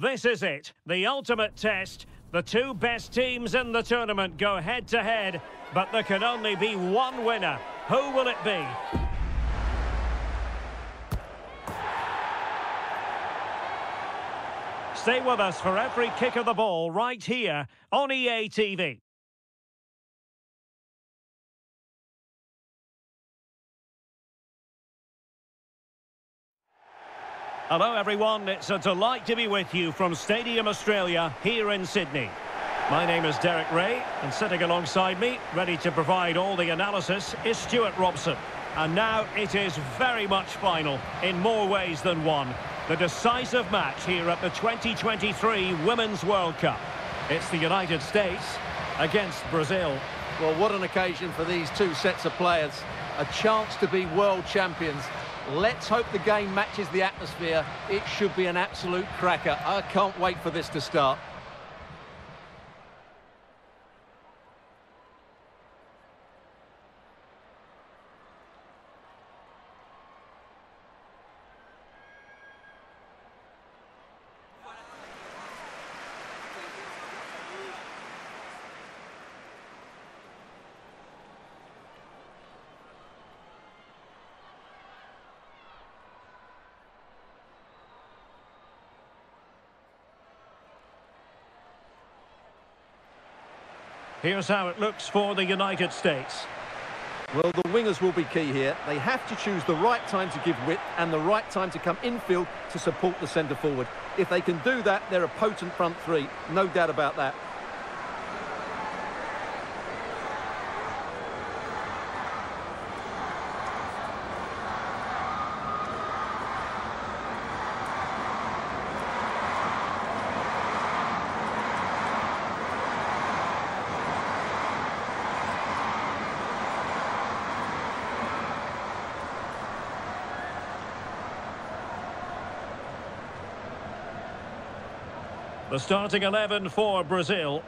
This is it, the ultimate test. The two best teams in the tournament go head-to-head, but there can only be one winner. Who will it be? Stay with us for every kick of the ball right here on EA TV. Hello everyone, it's a delight to be with you from Stadium Australia here in Sydney. My name is Derek Ray, and sitting alongside me, ready to provide all the analysis, is Stuart Robson. And now it is very much final in more ways than one. The decisive match here at the 2023 Women's World Cup. It's the United States against Brazil. Well, what an occasion for these two sets of players. A chance to be world champions. Let's hope the game matches the atmosphere. It should be an absolute cracker. I can't wait for this to start. Here's how it looks for the United States. Well, the wingers will be key here. They have to choose the right time to give width and the right time to come infield to support the centre forward. If they can do that, they're a potent front three. No doubt about that. The starting 11 for Brazil.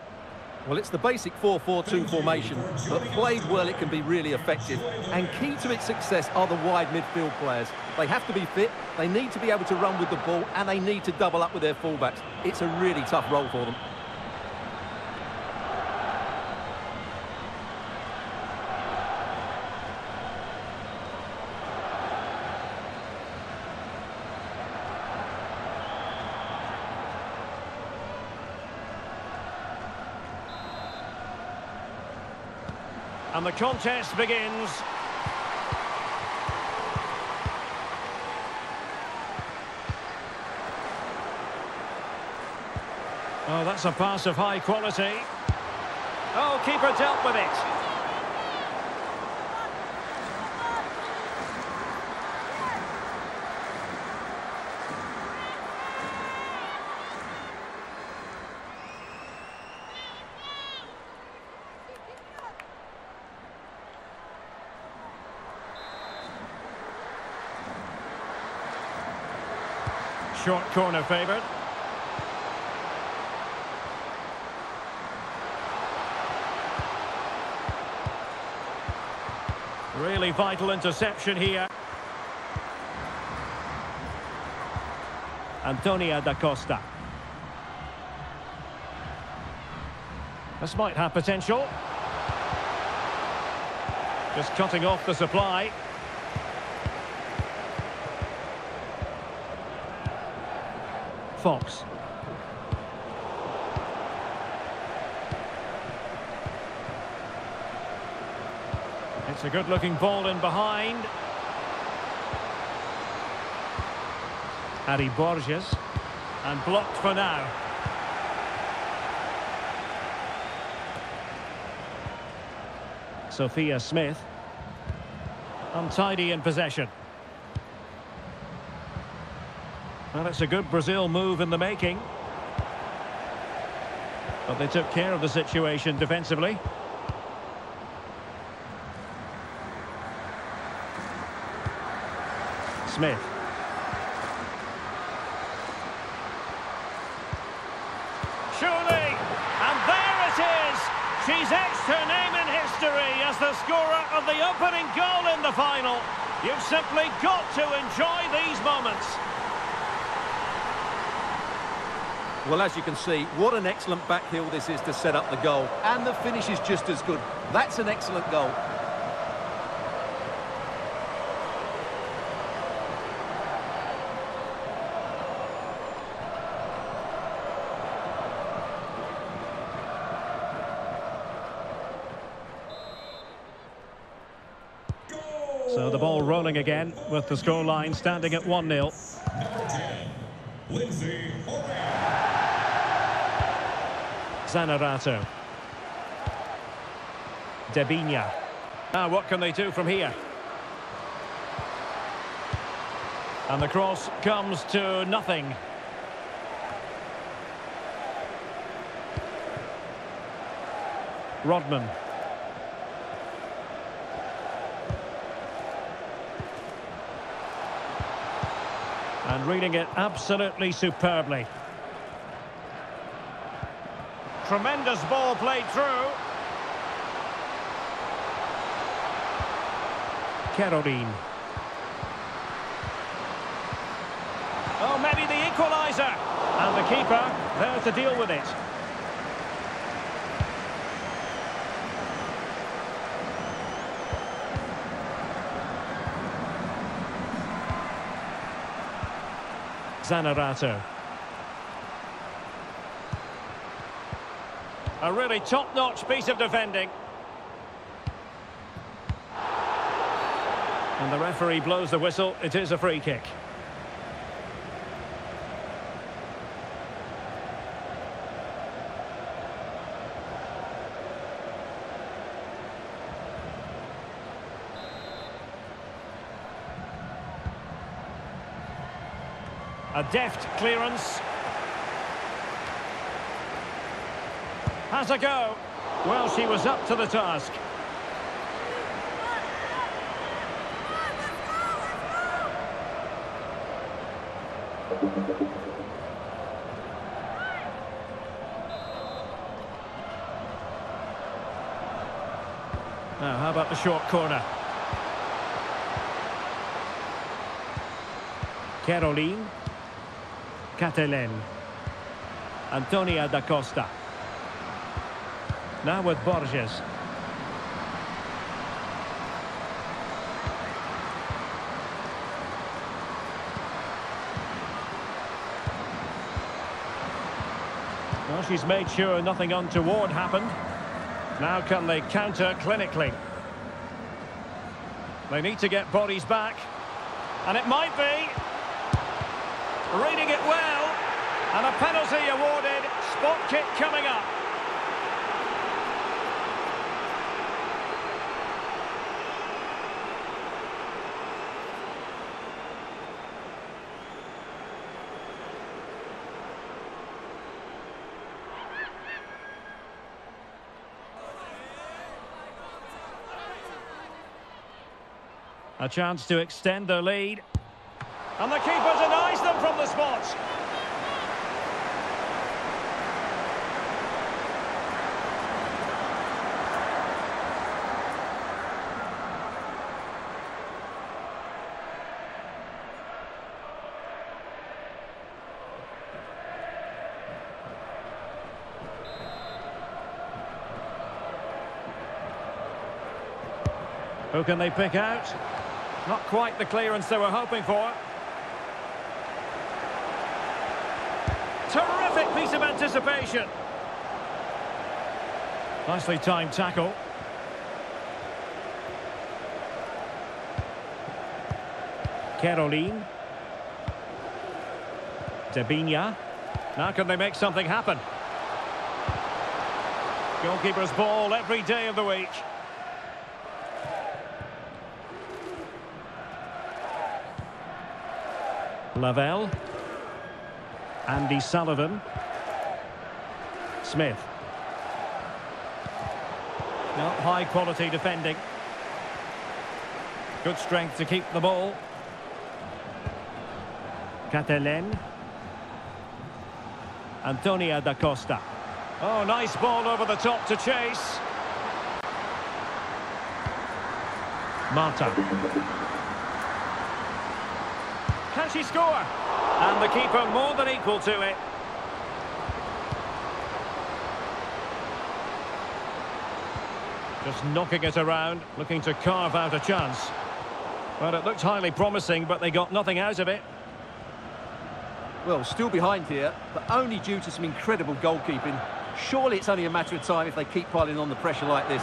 Well, it's the basic 4-4-2 formation, but played well it can be really effective. And key to its success are the wide midfield players. They have to be fit, they need to be able to run with the ball, and they need to double up with their fullbacks. It's a really tough role for them. And the contest begins. Oh, that's a pass of high quality. Oh, keeper dealt with it. Short corner favoured. Really vital interception here. Antonia da Costa. This might have potential. Just cutting off the supply. Fox. It's a good-looking ball in behind. Harry Borges, and blocked for now. Sophia Smith, untidy in possession. Well, it's a good Brazil move in the making. But they took care of the situation defensively. Smith. Surely! And there it is! She's etched her name in history as the scorer of the opening goal in the final. You've simply got to enjoy these moments. Well, as you can see, what an excellent back heel this is to set up the goal. And the finish is just as good. That's an excellent goal. So the ball rolling again with the scoreline standing at 1-0. Zanarato. Debinha. Now what can they do from here? And the cross comes to nothing. Rodman. And reading it absolutely superbly. Tremendous ball played through. Caroline. Oh, maybe the equaliser. And the keeper there to deal with it. Zanarato. A really top-notch piece of defending. And the referee blows the whistle. It is a free kick. A deft clearance. Has a go. Well, she was up to the task. Now, how about the short corner? Caroline. Catelen. Antonia da Costa. Now with Borges. Well, she's made sure nothing untoward happened. Now can they counter clinically? They need to get bodies back. And it might be... Reading it well, and a penalty awarded. Spot kick coming up. A chance to extend the lead. And the keeper denies them from the spot. Who can they pick out? Not quite the clearance they were hoping for. Terrific piece of anticipation. Nicely timed tackle. Caroline. Debinha. Now can they make something happen? Goalkeeper's ball every day of the week. Lavelle. Andy Sullivan. Smith. Not high quality defending. Good strength to keep the ball. Catelen. Antonia da Costa. Oh, nice ball over the top to chase. Marta. Can she score? And the keeper more than equal to it. Just knocking it around, looking to carve out a chance. Well, it looked highly promising, but they got nothing out of it. Well, still behind here, but only due to some incredible goalkeeping. Surely it's only a matter of time if they keep piling on the pressure like this.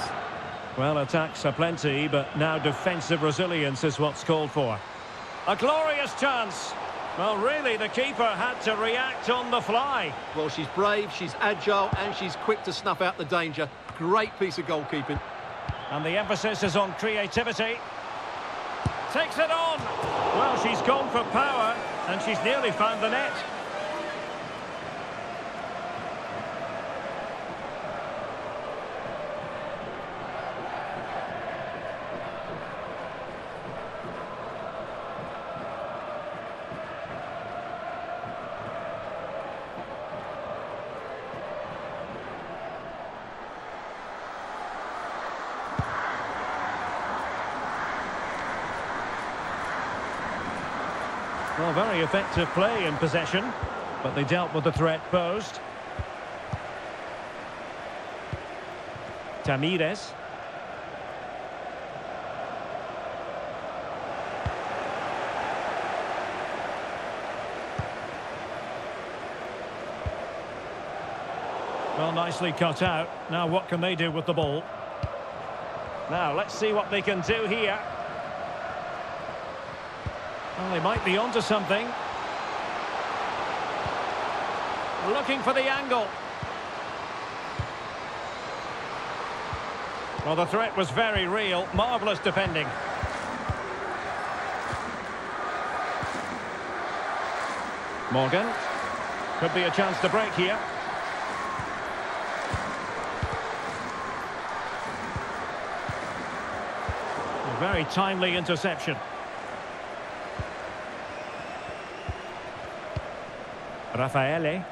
Well, attacks are plenty, but now defensive resilience is what's called for. A glorious chance. Well, really, the keeper had to react on the fly. Well, she's brave, she's agile, and she's quick to snuff out the danger. Great piece of goalkeeping. And the emphasis is on creativity. Takes it on. Well, she's gone for power, and she's nearly found the net. Well, very effective play in possession, but they dealt with the threat posed. Tamires. Well, nicely cut out. Now what can they do with the ball? Now let's see what they can do here. Well, they might be onto something. Looking for the angle. Well, the threat was very real. Marvellous defending. Morgan. Could be a chance to break here. A very timely interception. Raffaele.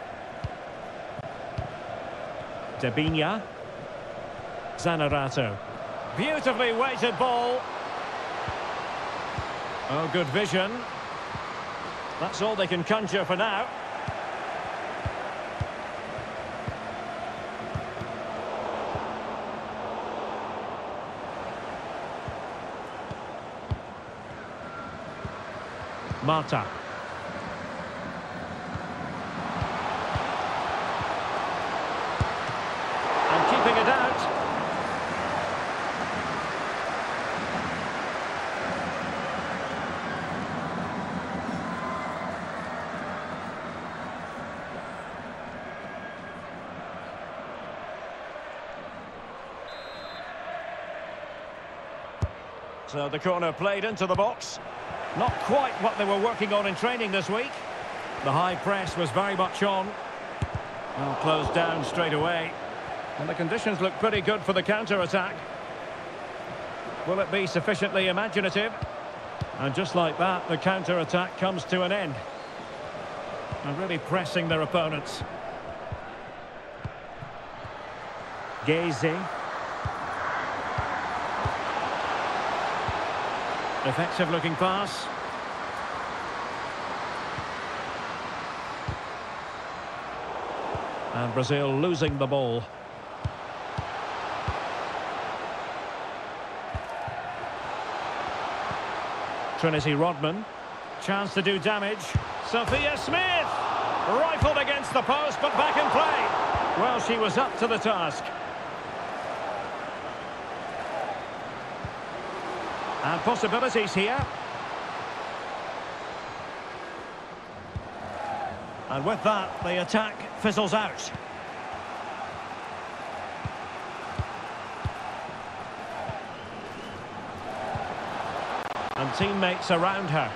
Debinha. Zanerato. Beautifully weighted ball. Oh, good vision. That's all they can conjure for now. Marta. So the corner played into the box. Not quite what they were working on in training this week. The high press was very much on. Well, closed down straight away. And the conditions look pretty good for the counter-attack. Will it be sufficiently imaginative? And just like that, the counter-attack comes to an end. And really pressing their opponents. Geze. Effective looking pass. And Brazil losing the ball. Trinity Rodman. Chance to do damage. Sophia Smith! Rifled against the post, but back in play. Well, she was up to the task. And possibilities here. And with that, the attack fizzles out. And teammates around her.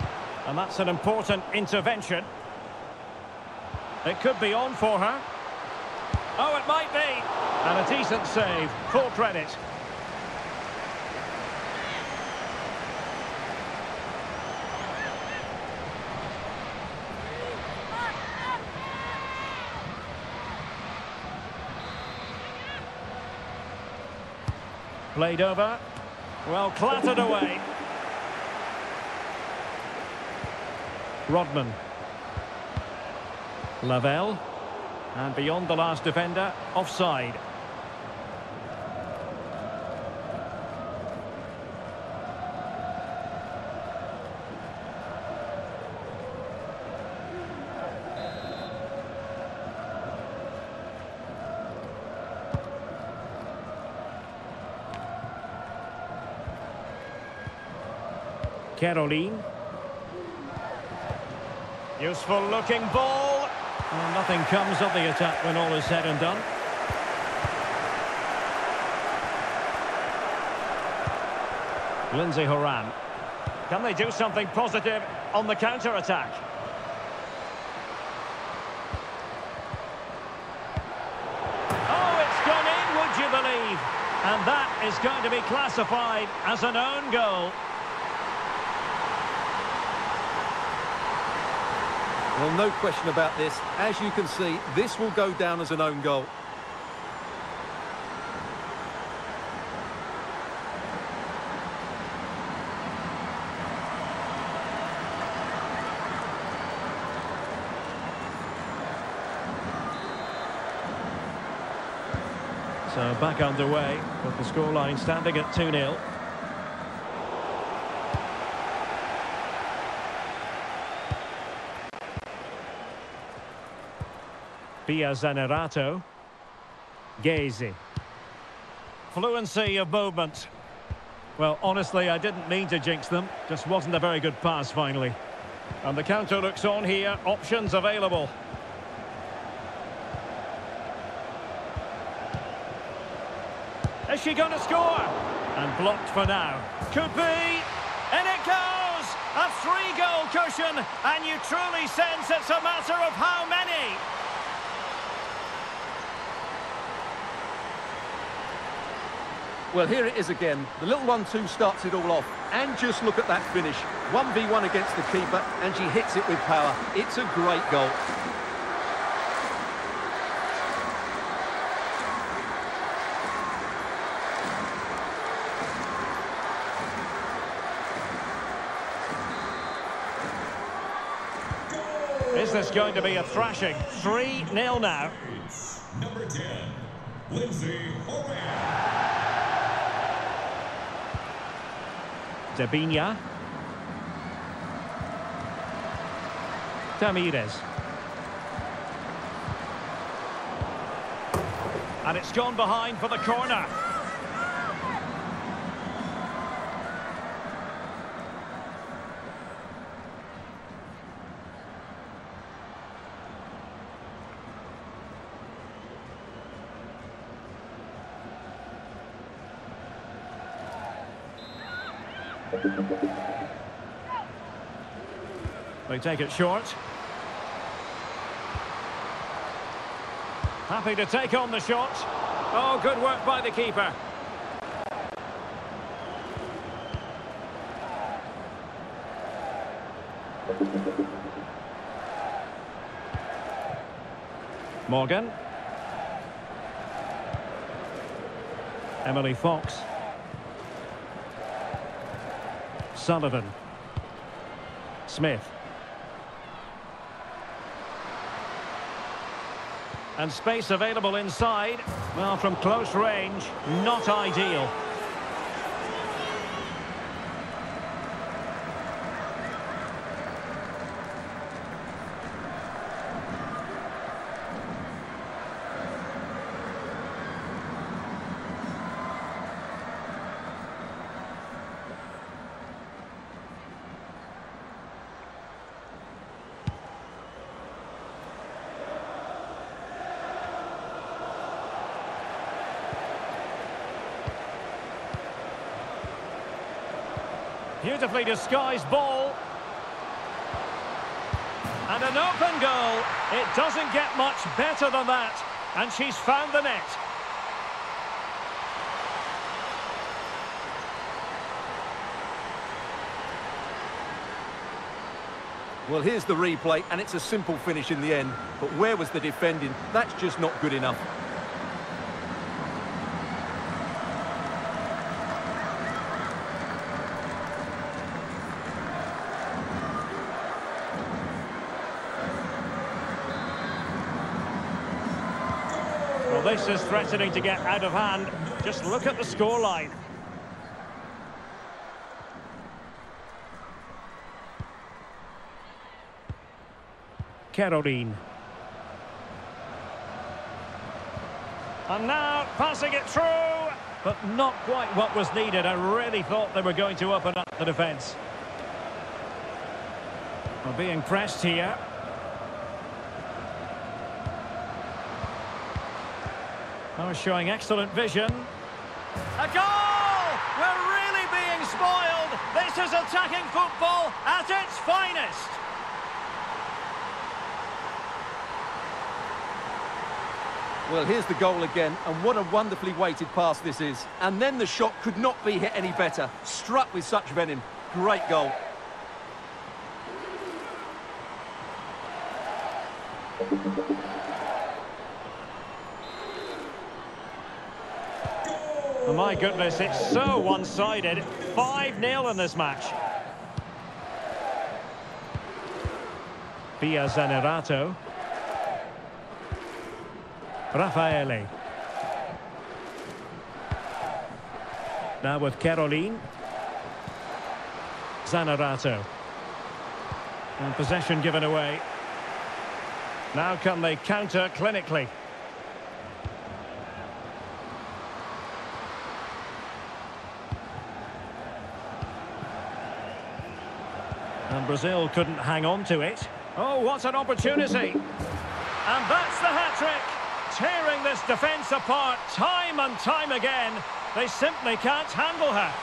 And that's an important intervention. It could be on for her. Oh, it might be. And a decent save. Full credit. Played over. Well, clattered away. Rodman. Lavelle. And beyond the last defender, offside. Caroline. Useful looking ball. Well, nothing comes of the attack when all is said and done. Lindsay Horan. Can they do something positive on the counter-attack? Oh, it's gone in, would you believe? And that is going to be classified as an own goal. Well, no question about this. As you can see, this will go down as an own goal. So back underway with the scoreline standing at 2-0. Pia Zanerato. Gaze. Fluency of movement. Well, honestly, I didn't mean to jinx them. Just wasn't a very good pass, finally. And the counter looks on here. Options available. Is she going to score? And blocked for now. Could be. And it goes! A three-goal cushion. And you truly sense it's a matter of how many. Well, here it is again. The little 1-2 starts it all off. And just look at that finish. 1v1 against the keeper, and she hits it with power. It's a great goal. Is this going to be a thrashing? 3-0 now. Number 10, Lindsay Horan. Dabinha. Tamires. And it's gone behind for the corner. They take it short. Happy to take on the shot. Oh, good work by the keeper. Morgan. Emily Fox. Sullivan. Smith. And space available inside. Well, from close range, not ideal. Beautifully disguised ball. And an open goal. It doesn't get much better than that. And she's found the net. Well, here's the replay, and it's a simple finish in the end. But where was the defending? That's just not good enough. This is threatening to get out of hand. Just look at the scoreline. Caroline. And now passing it through. But not quite what was needed. I really thought they were going to open up the defence. Well, being pressed here. Oh, showing excellent vision. A goal! We're really being spoiled. This is attacking football at its finest. Well, here's the goal again, and what a wonderfully weighted pass this is. And then the shot could not be hit any better. Struck with such venom. Great goal. Oh, my goodness, it's so one-sided. 5-0 in this match. Via Zanerato. Raffaele. Now with Caroline. Zanerato. And possession given away. Now can they counter clinically? And Brazil couldn't hang on to it. Oh, what an opportunity! And that's the hat-trick! Tearing this defence apart time and time again. They simply can't handle her.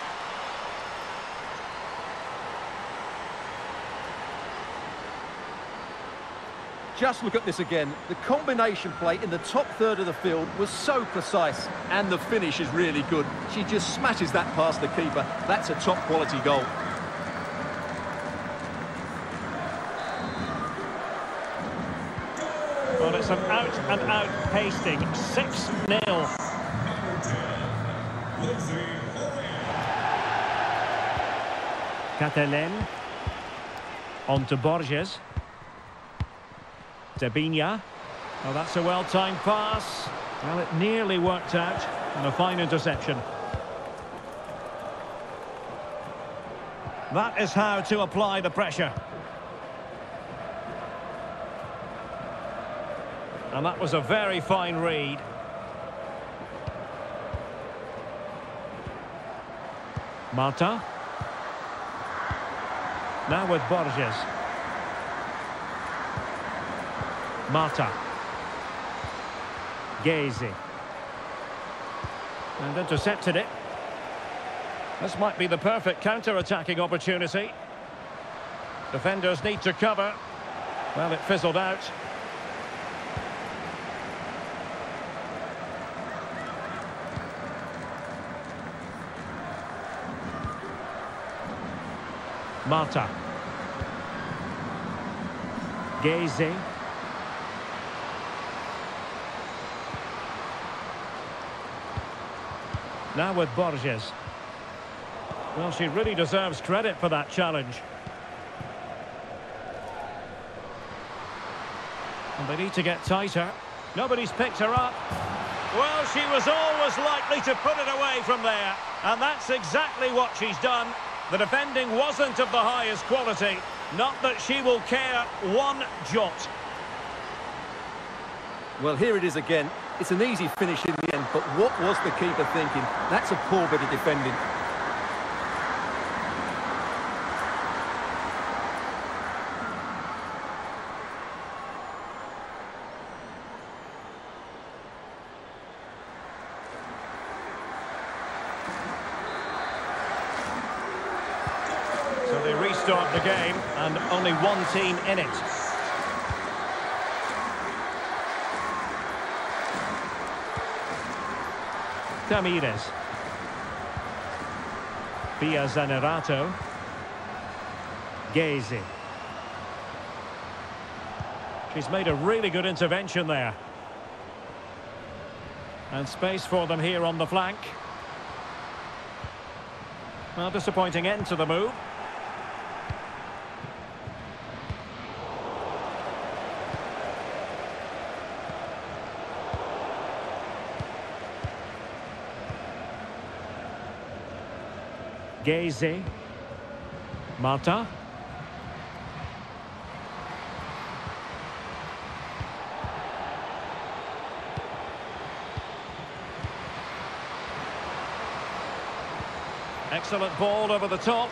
Just look at this again. The combination play in the top third of the field was so precise, and the finish is really good. She just smashes that past the keeper. That's a top quality goal. Well, it's an out-and-out pasting, 6-0. Catalan on to Borges. Debinha. Well, that's a well-timed pass. Well, it nearly worked out, and a fine interception. That is how to apply the pressure. And that was a very fine read. Mata. Now with Borges. Mata. Gaze. And intercepted it. This might be the perfect counter-attacking opportunity. Defenders need to cover. Well, it fizzled out. Mata. Gaze. Now with Borges. Well, she really deserves credit for that challenge. And they need to get tighter. Nobody's picked her up. Well, she was always likely to put it away from there. And that's exactly what she's done. The defending wasn't of the highest quality. Not that she will care one jot. Well, here it is again. It's an easy finish in the end, but what was the keeper thinking? That's a poor bit of defending. They restart the game, and only one team in it. Tamires. Via Zanerato. Gaze. She's made a really good intervention there. And space for them here on the flank. A disappointing end to the move. Gaze. Mata. Excellent ball over the top.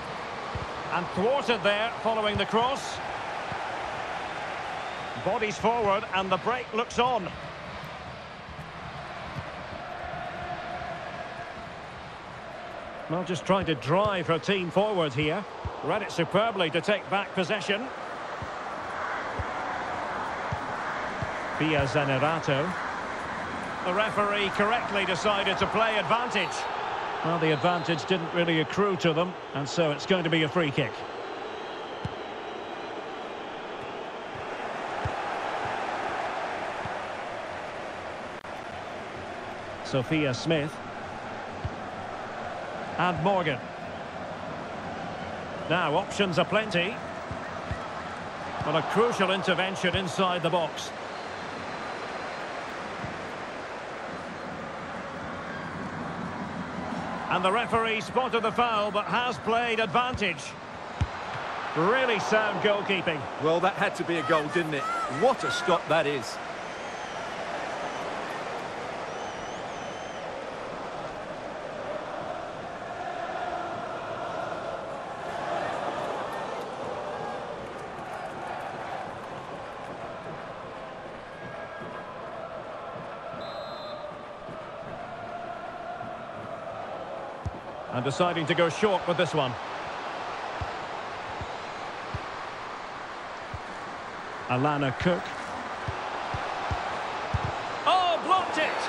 And thwarted there following the cross. Bodies forward and the break looks on. Well, just trying to drive her team forward here. Read it superbly to take back possession. Pia Zanerato. The referee correctly decided to play advantage. Well, the advantage didn't really accrue to them, and so it's going to be a free kick. Sophia Smith. And Morgan. Now, options are plenty. But a crucial intervention inside the box. And the referee spotted the foul, but has played advantage. Really sound goalkeeping. Well, that had to be a goal, didn't it? What a stop that is. And deciding to go short with this one. Alana Cook. Oh, blocked it!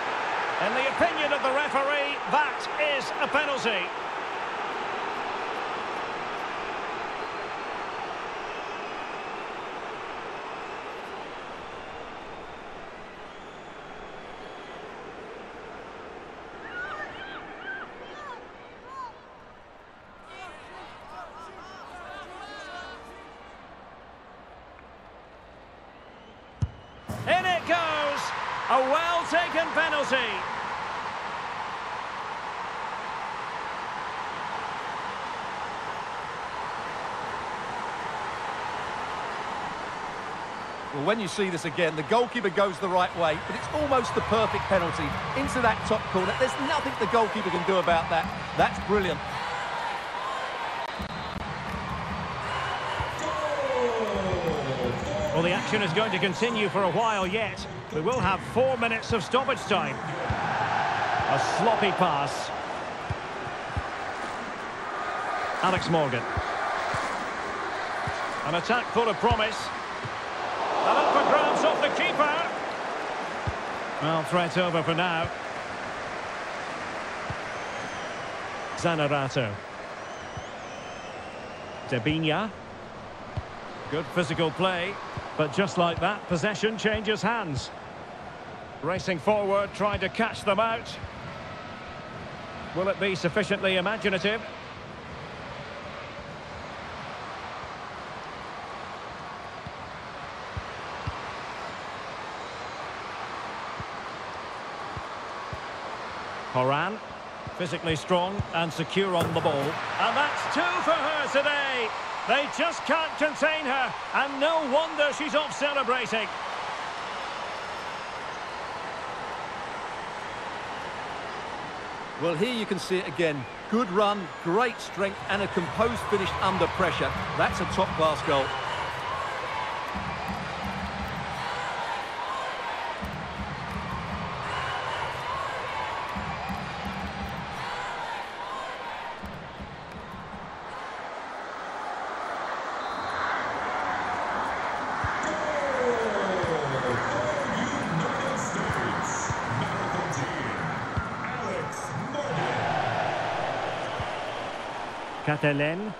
In the opinion of the referee, that is a penalty. A well-taken penalty. Well, when you see this again, the goalkeeper goes the right way, but it's almost the perfect penalty into that top corner. There's nothing the goalkeeper can do about that. That's brilliant. Well, the action is going to continue for a while yet. We will have 4 minutes of stoppage time. A sloppy pass. Alex Morgan. An attack full of promise. And up for grabs off the keeper. Well, threat over for now. Zanerato. Debinha. Good physical play. But just like that, possession changes hands. Racing forward, trying to catch them out. Will it be sufficiently imaginative? Horan, physically strong and secure on the ball. And that's two for her today. They just can't contain her, and no wonder she's off celebrating. Well, here you can see it again. Good run, great strength, and a composed finish under pressure. That's a top-class goal. Catalan,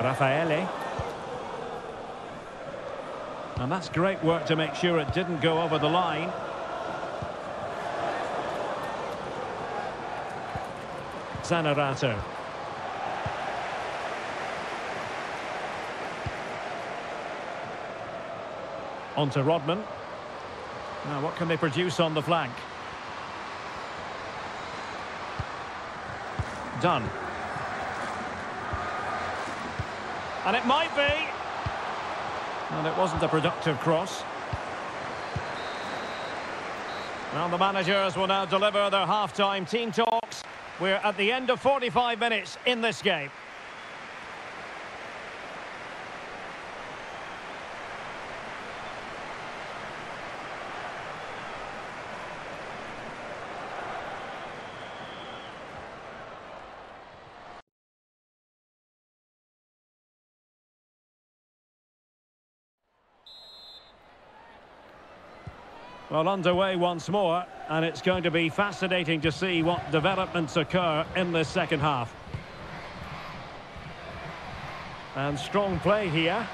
Raffaele. And that's great work to make sure it didn't go over the line. Zanerato. On to Rodman. Now, what can they produce on the flank? Dunn. And it might be. And it wasn't a productive cross. Now the managers will now deliver their half-time team talks. We're at the end of 45 minutes in this game. Well, underway once more, and it's going to be fascinating to see what developments occur in this second half. And strong play here.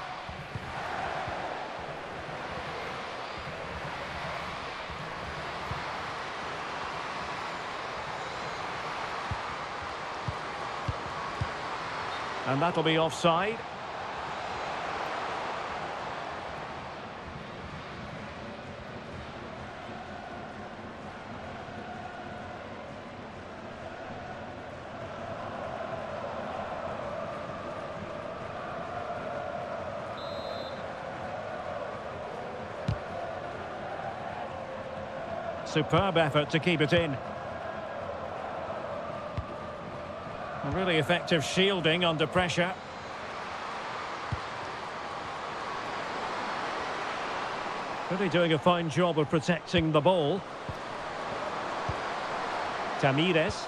And that'll be offside. Superb effort to keep it in. Really effective shielding under pressure. Really doing a fine job of protecting the ball. Tamires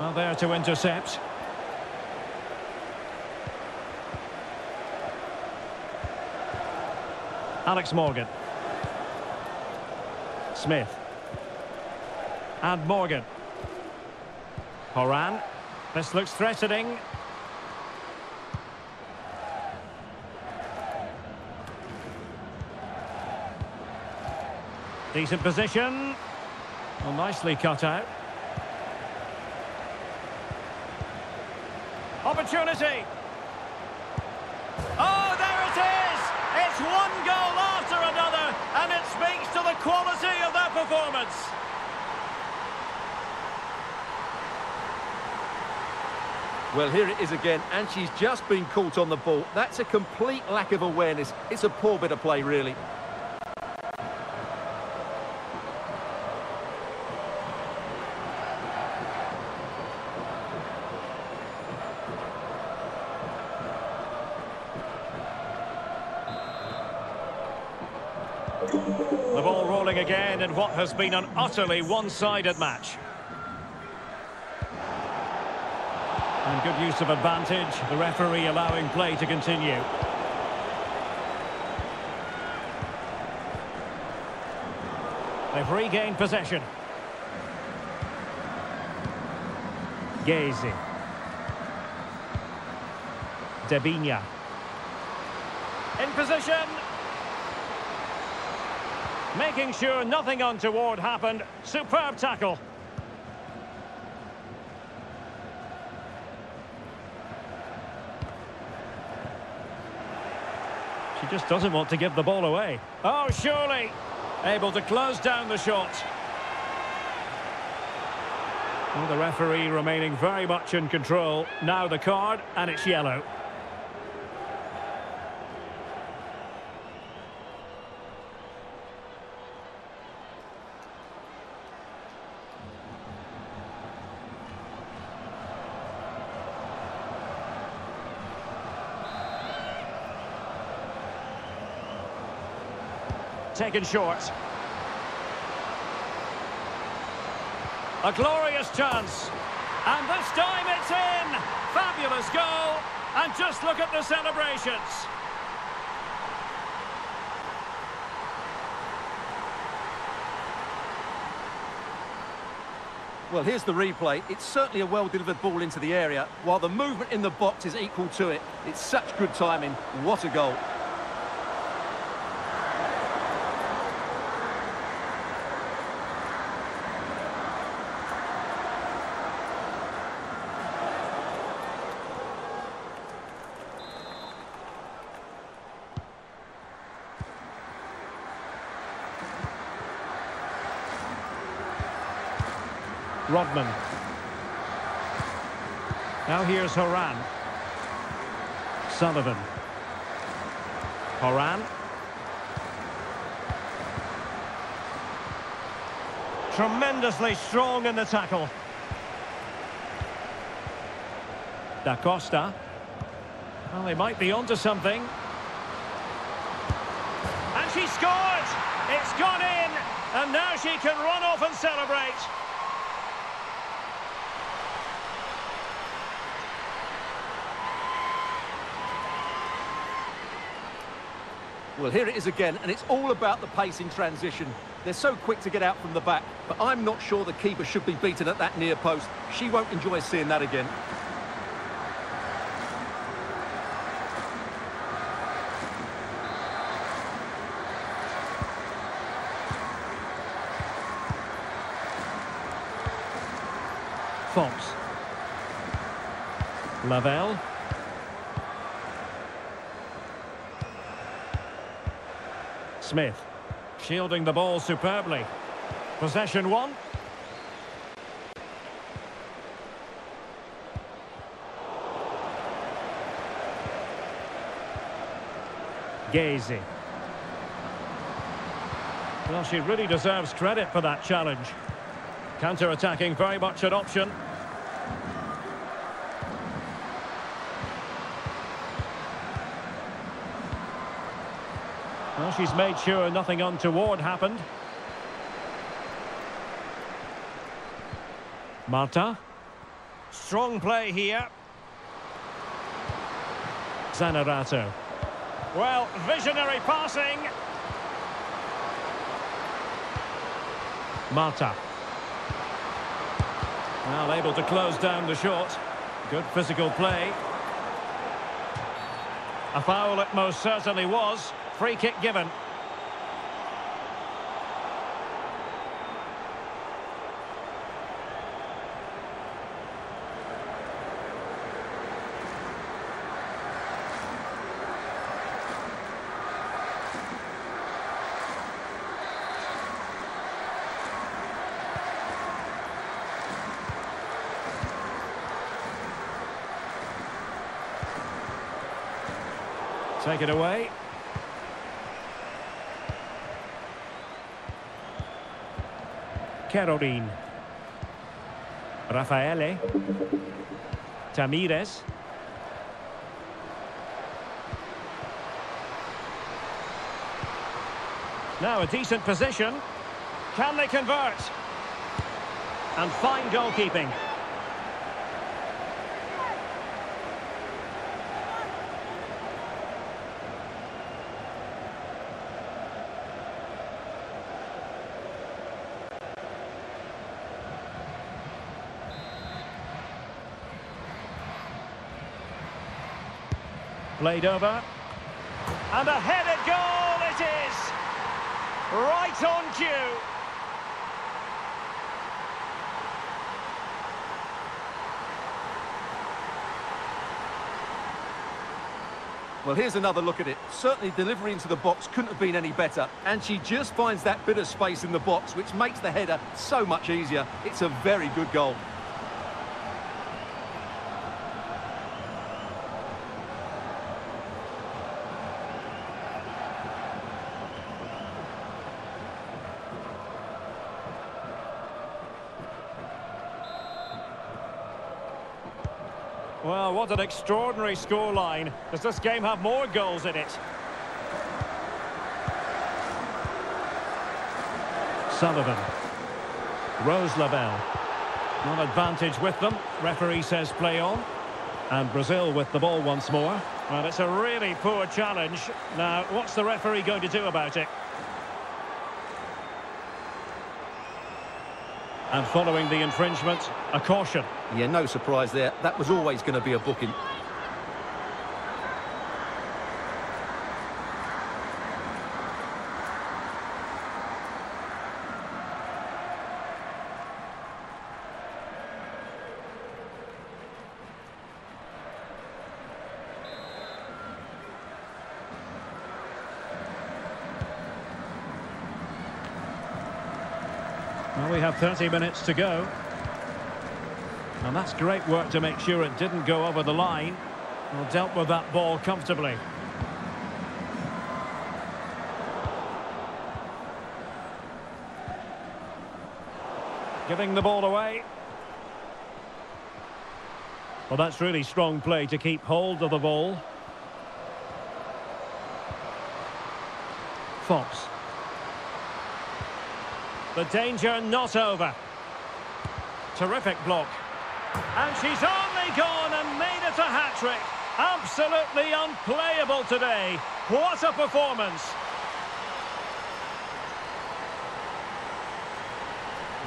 are there to intercept. Alex Morgan. Smith. And Morgan. Horan. This looks threatening. Decent position. Well, nicely cut out. Opportunity. Oh, there it is! It's one goal after another, and it speaks to the quality of their performance. Well, here it is again, and she's just been caught on the ball. That's a complete lack of awareness. It's a poor bit of play, really. The ball rolling again in what has been an utterly one-sided match. And good use of advantage, the referee allowing play to continue. They've regained possession. Gaze. Debinha. In position. Making sure nothing untoward happened. Superb tackle. She just doesn't want to give the ball away. Oh, surely. Able to close down the shot. Well, the referee remaining very much in control. Now the card, and it's yellow. Taken short. A glorious chance. And this time it's in. Fabulous goal. And just look at the celebrations. Well, here's the replay. It's certainly a well-delivered ball into the area, while the movement in the box is equal to it. It's such good timing. What a goal. Rodman. Now here's Horan. Sullivan. Horan. Tremendously strong in the tackle. Da Costa. Well, they might be onto something. And she scored! It's gone in! And now she can run off and celebrate. Well, here it is again, and it's all about the pace in transition. They're so quick to get out from the back, but I'm not sure the keeper should be beaten at that near post. She won't enjoy seeing that again. Fox. Lavelle. Smith. Shielding the ball superbly. Possession one. Gazy. Well, she really deserves credit for that challenge. Counter-attacking, very much an option. Well, she's made sure nothing untoward happened. Marta. Strong play here. Zanerato. Well, visionary passing. Marta. Well, able to close down the shot. Good physical play. A foul it most certainly was. Free kick given. Take it away. Caroline. Rafaele. Tamires. Now a decent position. Can they convert? And fine goalkeeping. Played over, and a headed goal it is, right on cue. Well, here's another look at it. Certainly delivery into the box couldn't have been any better, and she just finds that bit of space in the box, which makes the header so much easier. It's a very good goal. Well, what an extraordinary scoreline. Does this game have more goals in it? Sullivan. Rose Lavelle. One advantage with them. Referee says play on. And Brazil with the ball once more. Well, it's a really poor challenge. Now, what's the referee going to do about it? And following the infringement, a caution. Yeah, no surprise there. That was always going to be a booking. Well, we have 30 minutes to go. And that's great work to make sure it didn't go over the line. Well, dealt with that ball comfortably. Giving the ball away. Well, that's really strong play to keep hold of the ball. Fox. The danger not over. Terrific block. And she's only gone and made it a hat-trick. Absolutely unplayable today. What a performance!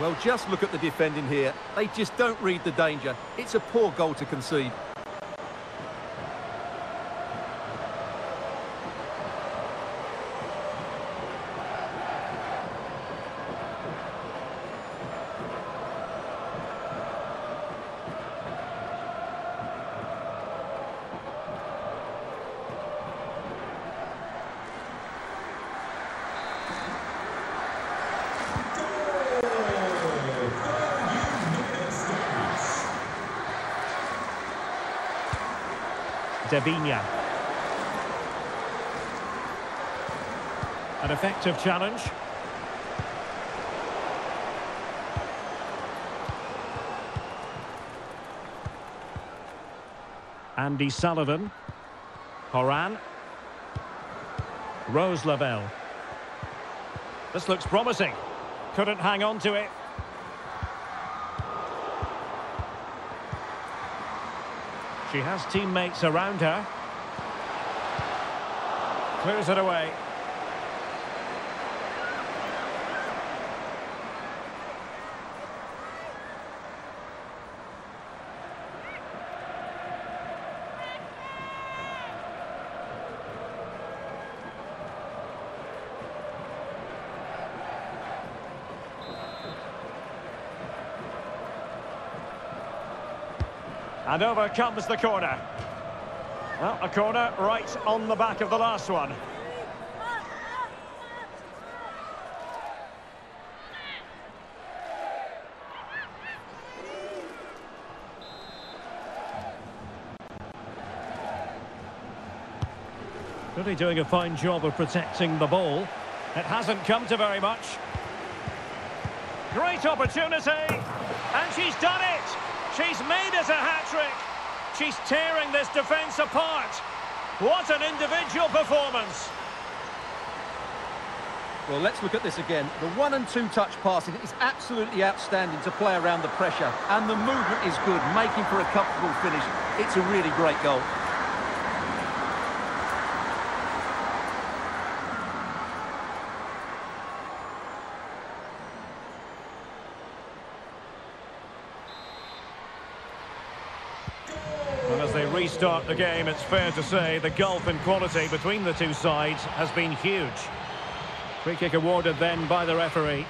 Well, just look at the defending here. They just don't read the danger. It's a poor goal to concede. An effective challenge. Andy Sullivan. Horan. Rose Lavelle. This looks promising. Couldn't hang on to it. She has teammates around her. Clears it away. And over comes the corner. Well, a corner right on the back of the last one. Really doing a fine job of protecting the ball. It hasn't come to very much. Great opportunity. And she's done it. She's made us a hat-trick. She's tearing this defence apart. What an individual performance. Well, let's look at this again. The 1- and 2- touch passing is absolutely outstanding to play around the pressure. And the movement is good, making for a comfortable finish. It's a really great goal. Start the game, it's fair to say the gulf in quality between the two sides has been huge. Free kick awarded then by the referee.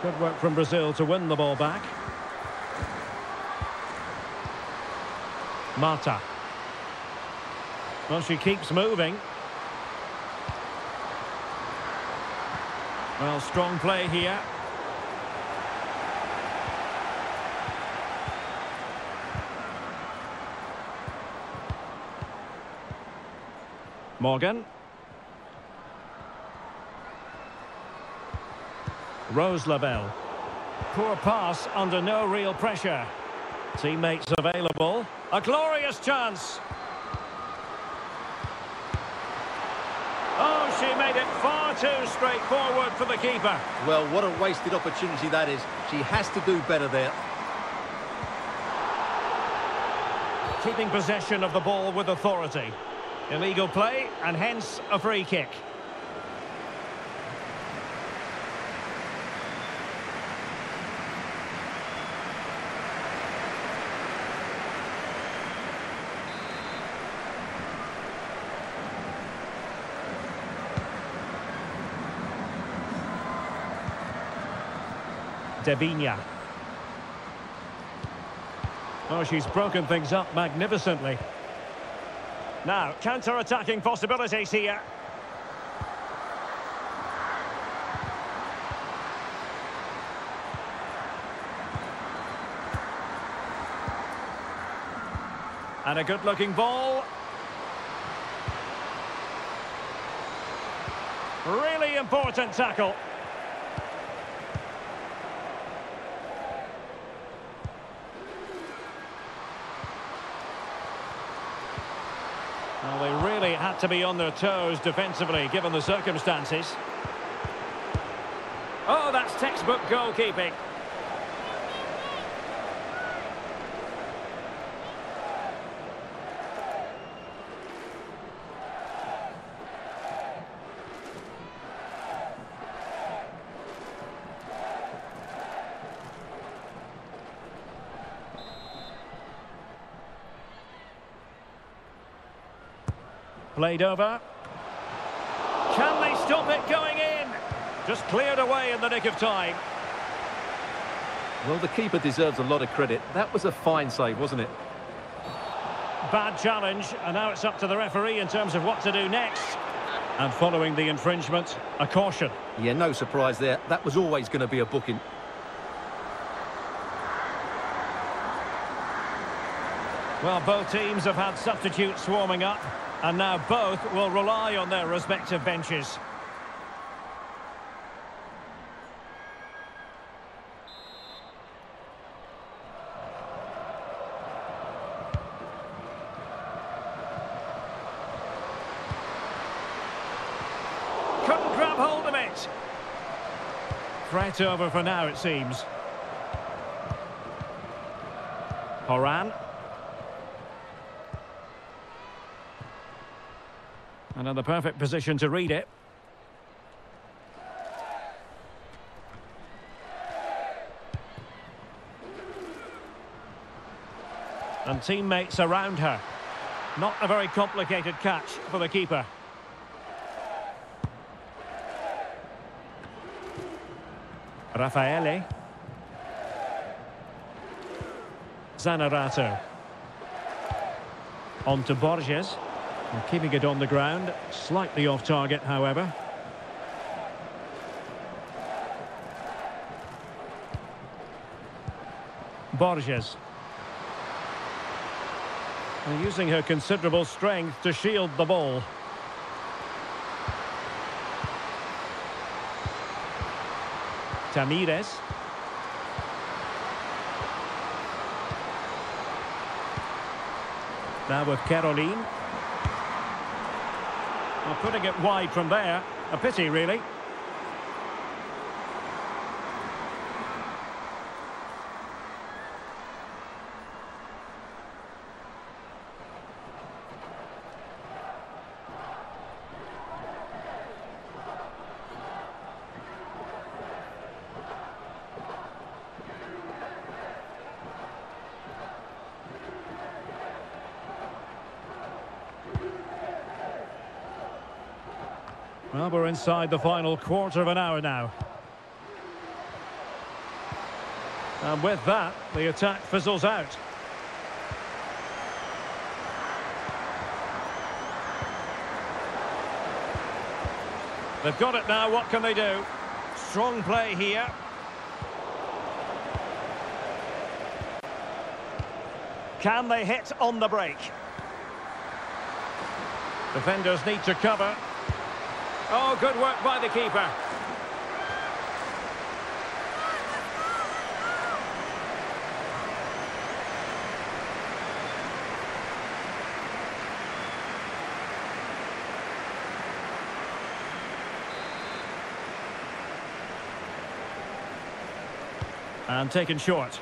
Good work from Brazil to win the ball back. Mata. Well, she keeps moving. Well, strong play here. Morgan. Rose Lavelle. Poor pass under no real pressure. Teammates available. A glorious chance. Oh, she made it far too straightforward for the keeper. Well, what a wasted opportunity that is. She has to do better there. Keeping possession of the ball with authority. Illegal play and hence a free kick. Devinha. Oh, she's broken things up magnificently. Now, counter-attacking possibilities here. And a good-looking ball. Really important tackle. Well, they really had to be on their toes defensively, given the circumstances. Oh, that's textbook goalkeeping. Played over. Can they stop it going in? Just cleared away in the nick of time. Well, the keeper deserves a lot of credit. That was a fine save, wasn't it? Bad challenge, and now it's up to the referee in terms of what to do next. And following the infringement, a caution. Yeah, no surprise there. That was always going to be a booking. Well, both teams have had substitutes swarming up. And now both will rely on their respective benches. Couldn't grab hold of it. Threat over for now, it seems. Horan. And in the perfect position to read it. And teammates around her. Not a very complicated catch for the keeper. Raffaele. Zanarato. On to Borges. And keeping it on the ground, slightly off target, however. Borges. And using her considerable strength to shield the ball. Tamires. Now with Caroline. Well, putting it wide from there. A pity, really. Well, we're inside the final quarter of an hour now. And with that, the attack fizzles out. They've got it now, what can they do? Strong play here. Can they hit on the break? Defenders need to cover. Oh, good work by the keeper. And taken short.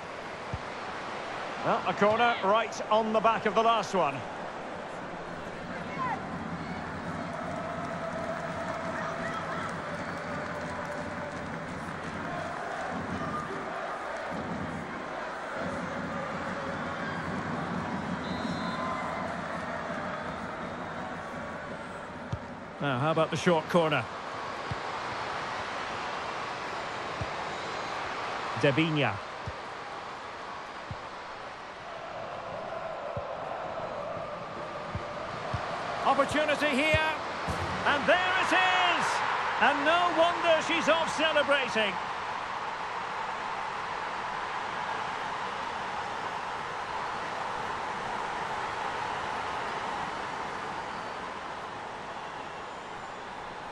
Well, a corner right on the back of the last one. Now, how about the short corner? Debinha. Opportunity here. And there it is! And no wonder she's off celebrating.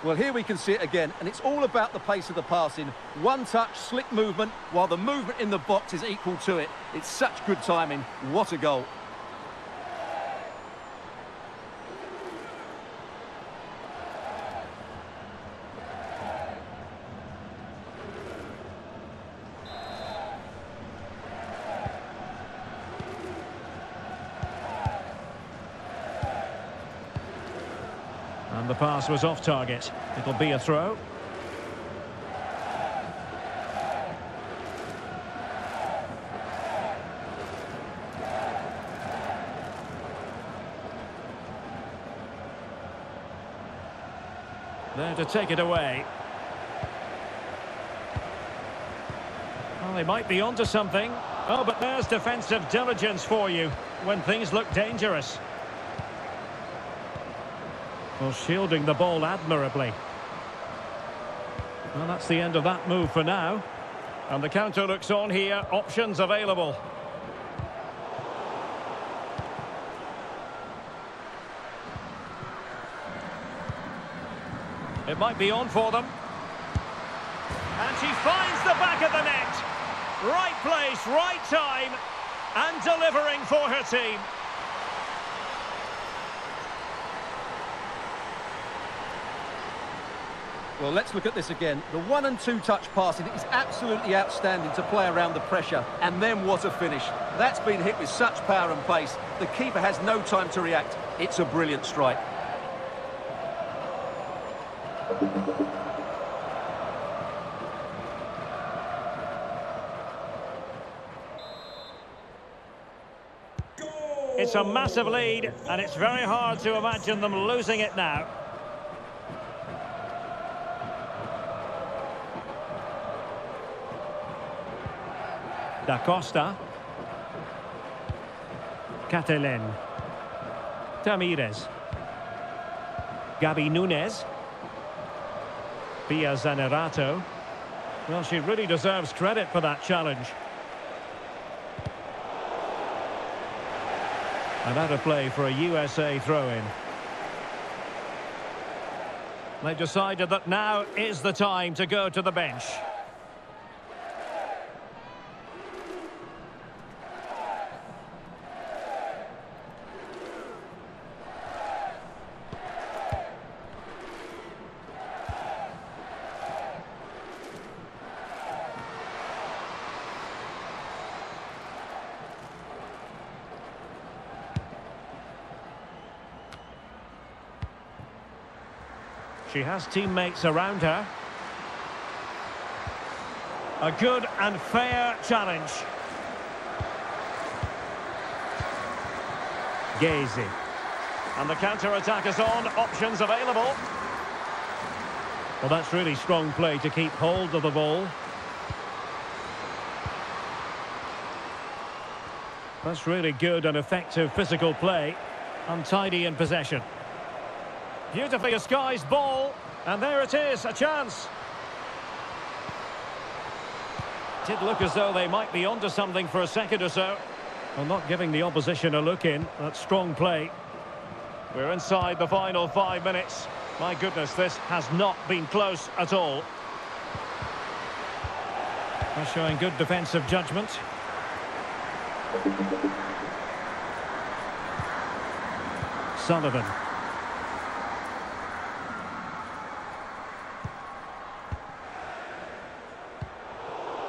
Well, here we can see it again, and it's all about the pace of the passing. One touch, slick movement, while the movement in the box is equal to it. It's such good timing. What a goal. And the pass was off target. It'll be a throw. There to take it away. Well, they might be onto something. Oh, but there's defensive diligence for you when things look dangerous. Well, shielding the ball admirably. Well, that's the end of that move for now. And the counter looks on here. Options available. It might be on for them. And she finds the back of the net. Right place, right time, and delivering for her team. Well, let's look at this again. The 1- and 2- touch passing is absolutely outstanding to play around the pressure. And then what a finish. That's been hit with such power and pace. The keeper has no time to react. It's a brilliant strike. It's a massive lead, and it's very hard to imagine them losing it now. Da Costa. Catelen. Tamires. Gabi Nunes. Pia Zanerato. Well, she really deserves credit for that challenge. And out of play for a USA throw-in. They've decided that now is the time to go to the bench. She has teammates around her. A good and fair challenge. Gazy. And the counter-attack is on. Options available. Well, that's really strong play to keep hold of the ball. That's really good and effective physical play. Untidy in possession. Beautifully disguised ball, and there it is, a chance. Did look as though they might be onto something for a second or so. Well, not giving the opposition a look in. That's strong play. We're inside the final 5 minutes. My goodness, this has not been close at all. They're showing good defensive judgment. Sullivan.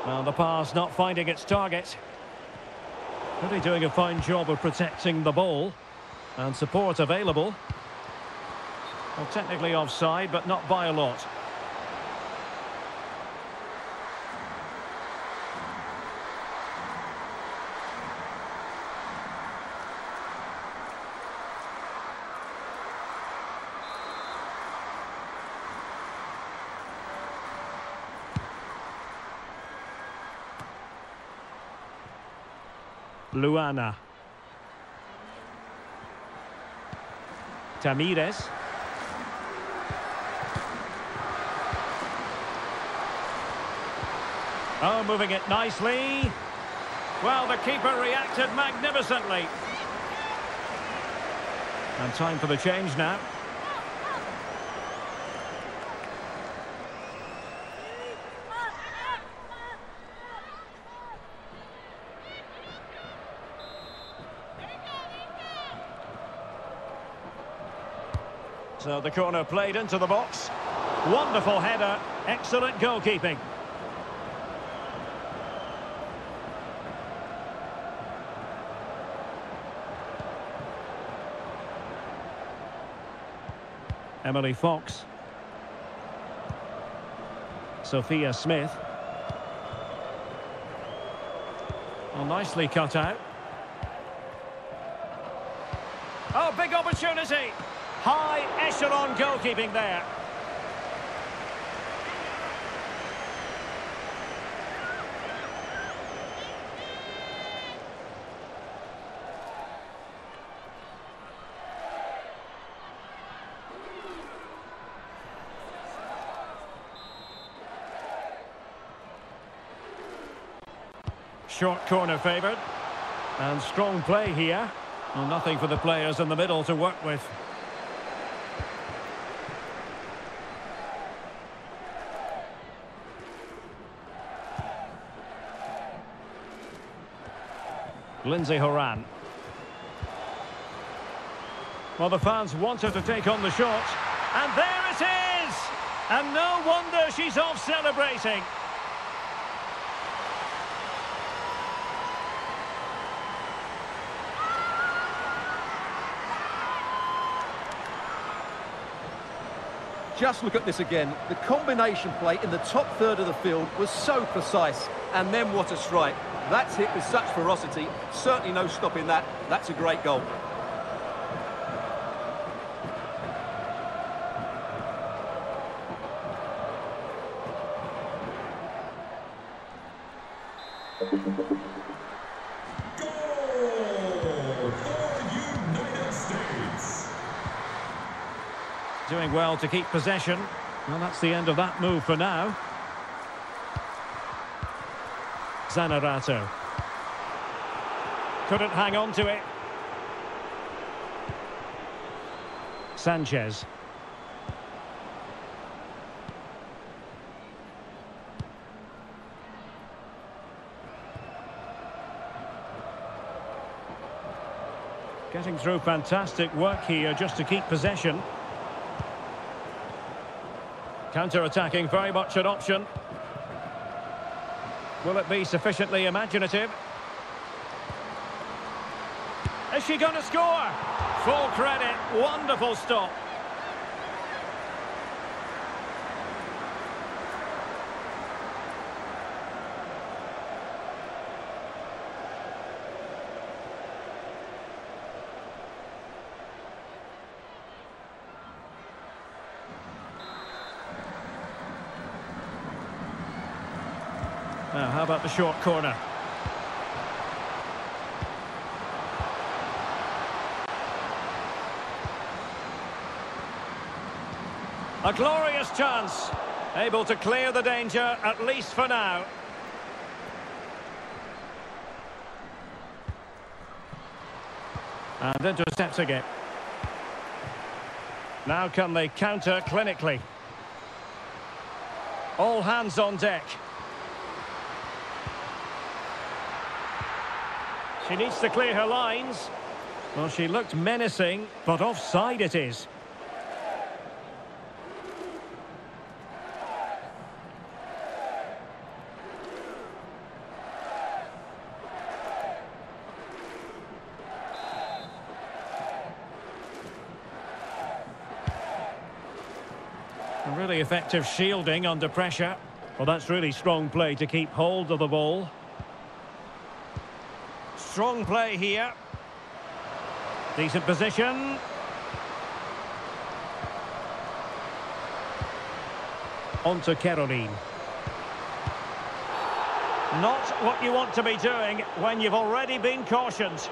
Well, the pass not finding its target. Really doing a fine job of protecting the ball. And support available. Well, technically offside, but not by a lot. Luana. Tamires. Oh, moving it nicely. Well, the keeper reacted magnificently. And time for the change now. So the corner played into the box. Wonderful header. Excellent goalkeeping. Emily Fox. Sophia Smith. Well, nicely cut out. Oh, big opportunity. High echelon goalkeeping there. Short corner favoured, and strong play here. Well, nothing for the players in the middle to work with. Lindsay Horan. Well, the fans want her to take on the shot, and there it is! And no wonder she's off celebrating. Just look at this again. The combination play in the top third of the field was so precise. And then what a strike. That's hit with such ferocity. Certainly no stopping that. That's a great goal. Doing well to keep possession. Well, that's the end of that move for now. Zanarato. Couldn't hang on to it. Sanchez. Getting through fantastic work here just to keep possession. Counter-attacking, very much an option. Will it be sufficiently imaginative? Is she going to score? Full credit, wonderful stop. Now, how about the short corner? A glorious chance. Able to clear the danger, at least for now. And intercepts again. Now can they counter clinically? All hands on deck. She needs to clear her lines. Well, she looked menacing, but offside it is. A really effective shielding under pressure. Well, that's really strong play to keep hold of the ball. Strong play here. Decent position. On to Caroline. Not what you want to be doing when you've already been cautioned.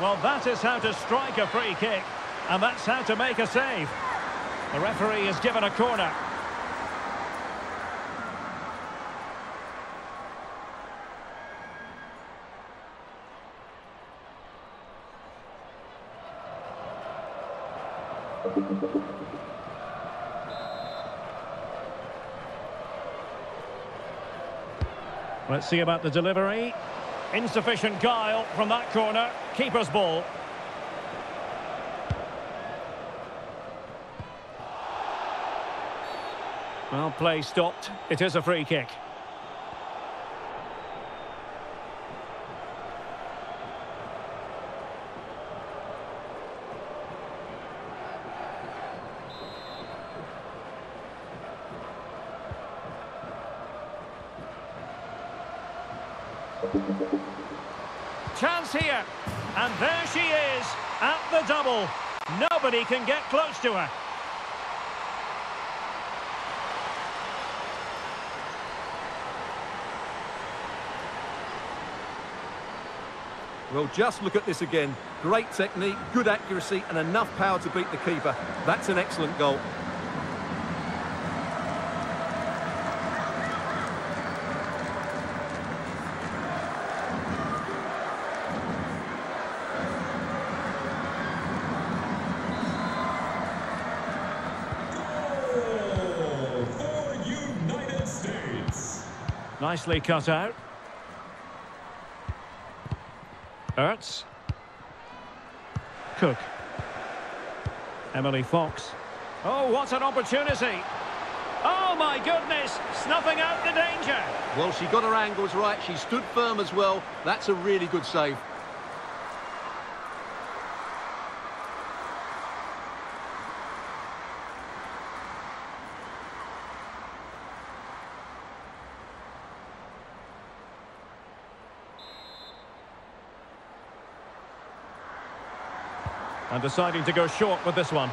Well, that is how to strike a free kick, and that's how to make a save. The referee is given a corner. Let's see about the delivery. Insufficient guile from that corner. Keeper's ball. Well, play stopped. It is a free kick. Chance here, and there she is at the double. Nobody can get close to her. Well, just look at this again. Great technique, good accuracy, and enough power to beat the keeper. That's an excellent goal. Nicely cut out. Ertz. Cook. Emily Fox. Oh, what an opportunity. Oh, my goodness. Snuffing out the danger. Well, she got her angles right. She stood firm as well. That's a really good save. And deciding to go short with this one.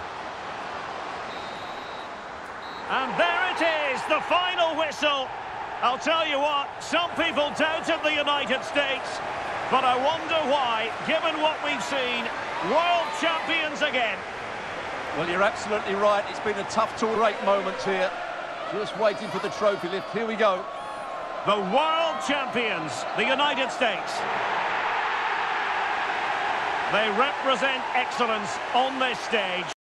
And there it is, the final whistle. I'll tell you what, some people doubted the United States, but I wonder why, given what we've seen, world champions again. Well, you're absolutely right. It's been a tough to rate moment here. Just waiting for the trophy lift. Here we go. The world champions, the United States. They represent excellence on this stage.